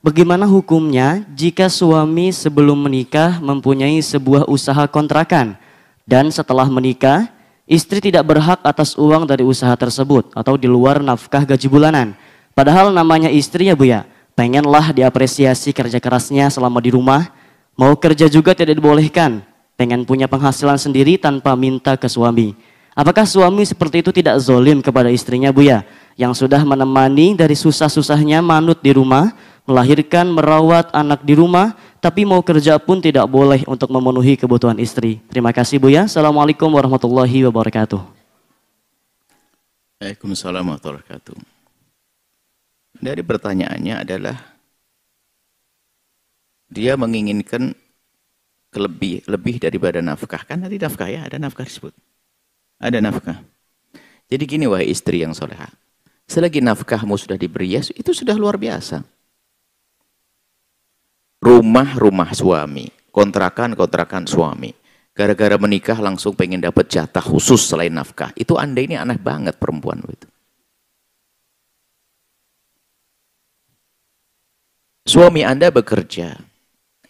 Bagaimana hukumnya jika suami sebelum menikah mempunyai sebuah usaha kontrakan dan setelah menikah istri tidak berhak atas uang dari usaha tersebut atau di luar nafkah gaji bulanan? Padahal namanya istri ya Buya, pengenlah diapresiasi kerja kerasnya selama di rumah, mau kerja juga tidak dibolehkan, pengen punya penghasilan sendiri tanpa minta ke suami. Apakah suami seperti itu tidak zolim kepada istrinya Buya, yang sudah menemani dari susah-susahnya manut di rumah, melahirkan, merawat anak di rumah, tapi mau kerja pun tidak boleh untuk memenuhi kebutuhan istri? Terima kasih Buya. Assalamualaikum warahmatullahi wabarakatuh. Waalaikumsalam warahmatullahi wabarakatuh. Dari pertanyaannya adalah dia menginginkan lebih daripada nafkah. Kan tadi nafkah ya, ada nafkah disebut. Ada nafkah. Jadi gini wahai istri yang soleha, selagi nafkahmu sudah diberi ya, itu sudah luar biasa. Rumah-rumah suami, kontrakan-kontrakan suami. Gara-gara menikah langsung pengen dapat jatah khusus selain nafkah. Itu Anda ini aneh banget perempuan itu. Suami Anda bekerja,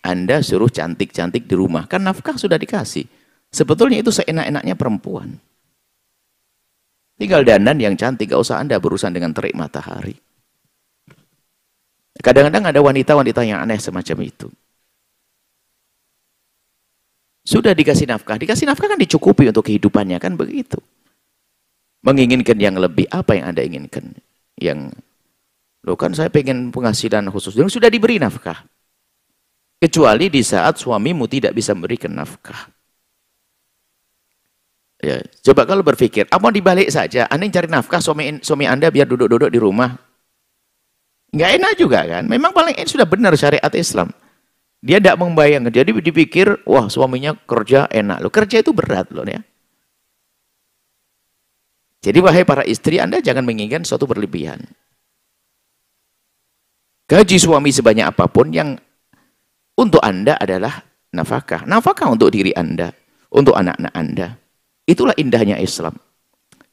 Anda suruh cantik-cantik di rumah. Kan nafkah sudah dikasih. Sebetulnya itu seenak-enaknya perempuan. Tinggal dandan yang cantik, gak usah Anda berurusan dengan terik matahari. Kadang-kadang ada wanita-wanita yang aneh semacam itu. Sudah dikasih nafkah kan dicukupi untuk kehidupannya, kan begitu. Menginginkan yang lebih, apa yang Anda inginkan? Yang, loh kan saya pengen penghasilan khusus, dan sudah diberi nafkah. Kecuali di saat suamimu tidak bisa memberikan nafkah. Ya, coba kalau berpikir, apa dibalik saja, Anda yang cari nafkah, suami Anda biar duduk-duduk di rumah. Nggak enak juga kan, memang paling enak sudah benar syariat Islam. Dia tidak membayangkan, jadi dipikir, wah suaminya kerja enak loh, kerja itu berat loh ya. Jadi wahai para istri, Anda jangan menginginkan suatu berlebihan. Gaji suami sebanyak apapun yang untuk Anda adalah nafkah. Nafkah untuk diri Anda, untuk anak-anak Anda. Itulah indahnya Islam.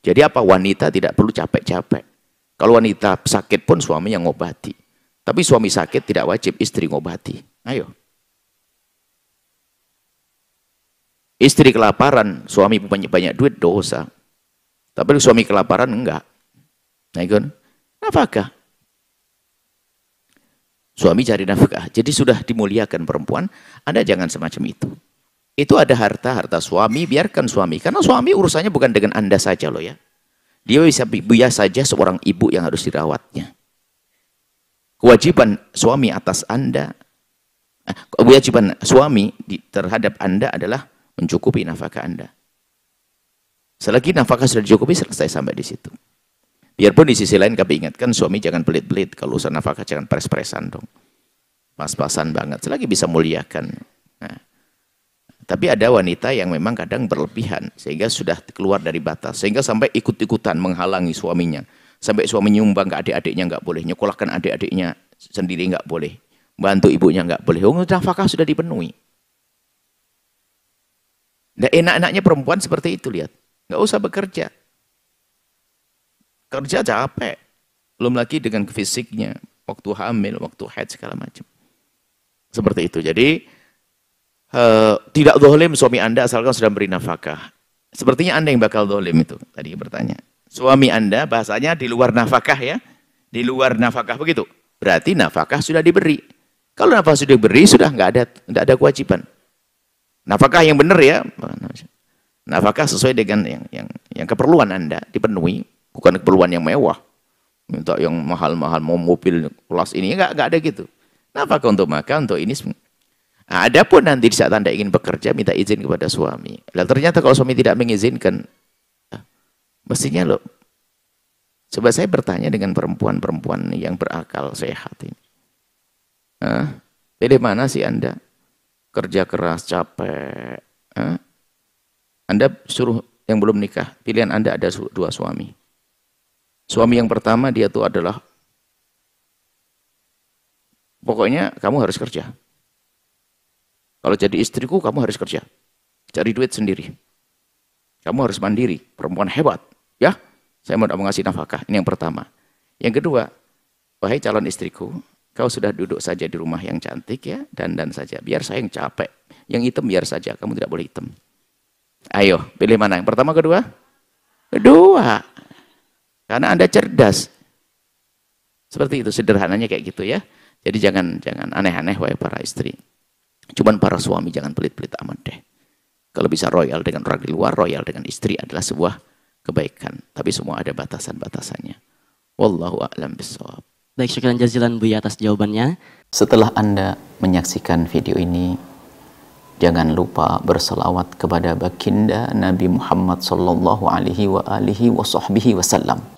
Jadi apa, wanita tidak perlu capek-capek. Kalau wanita sakit pun suami yang ngobati. Tapi suami sakit tidak wajib istri ngobati. Ayo. Istri kelaparan, suami banyak-banyak duit dosa. Tapi suami kelaparan enggak. Nafkah. Suami cari nafkah. Jadi sudah dimuliakan perempuan, Anda jangan semacam itu. Itu ada harta-harta suami, biarkan suami. Karena suami urusannya bukan dengan Anda saja loh ya. Dia bisa Buya saja seorang ibu yang harus dirawatnya. Kewajiban suami atas Anda, kewajiban suami terhadap Anda adalah mencukupi nafkah Anda. Selagi nafkah sudah dicukupi, selesai sampai di situ. Biarpun di sisi lain kami ingatkan suami jangan pelit-pelit, kalau urusan nafkah jangan pres-presan dong. Pas-pasan banget, selagi bisa muliakan. Nah, tapi ada wanita yang memang kadang berlebihan, sehingga sudah keluar dari batas, sehingga sampai ikut-ikutan menghalangi suaminya. Sampai suami nyumbang ke adik-adiknya nggak boleh, nyekolahkan adik-adiknya sendiri nggak boleh, bantu ibunya nggak boleh. Nafkah sudah dipenuhi. Dan enak-enaknya perempuan seperti itu, lihat. Nggak usah bekerja. Kerja capek. Belum lagi dengan fisiknya, waktu hamil, waktu haid, segala macam. Seperti itu. Jadi, tidak zalim suami Anda asalkan sudah beri nafkah. Sepertinya Anda yang bakal zalim itu tadi bertanya. Suami Anda bahasanya di luar nafkah ya. Di luar nafkah begitu. Berarti nafkah sudah diberi. Kalau nafkah sudah diberi sudah enggak ada kewajiban. Nafkah yang benar ya. Nafkah sesuai dengan yang keperluan Anda dipenuhi, bukan keperluan yang mewah. Minta yang mahal-mahal mau mobil kelas ini enggak ada gitu. Nafkah untuk makan, untuk ini. Nah, adapun nanti di saat Anda ingin bekerja, minta izin kepada suami. Nah, ternyata kalau suami tidak mengizinkan, mestinya loh. Coba saya bertanya dengan perempuan-perempuan yang berakal sehat ini. Pilih mana sih Anda? Kerja keras, capek. Anda suruh yang belum nikah, pilihan Anda ada dua suami. Suami yang pertama dia tuh adalah, pokoknya kamu harus kerja. Kalau jadi istriku, kamu harus kerja. Cari duit sendiri. Kamu harus mandiri. Perempuan hebat. Ya, saya mau ngasih nafkah. Ini yang pertama. Yang kedua, wahai calon istriku, Kau sudah duduk saja di rumah yang cantik ya, dandan saja. Biar saya yang capek. Yang hitam biar saja, kamu tidak boleh hitam. Ayo, pilih mana? Yang pertama, kedua? Kedua. Karena Anda cerdas. Seperti itu, sederhananya kayak gitu ya. Jadi jangan aneh-aneh wahai para istri. Cuman para suami jangan pelit-pelit amat deh. Kalau bisa royal dengan orang di luar, royal dengan istri adalah sebuah kebaikan. Tapi semua ada batasan-batasannya. Wallahu a'lam bishawab. Baik, syukran jazilan Buya atas jawabannya. Setelah Anda menyaksikan video ini, jangan lupa berselawat kepada baginda Nabi Muhammad sallallahu alaihi wa alihi wa sahbihi wasallam.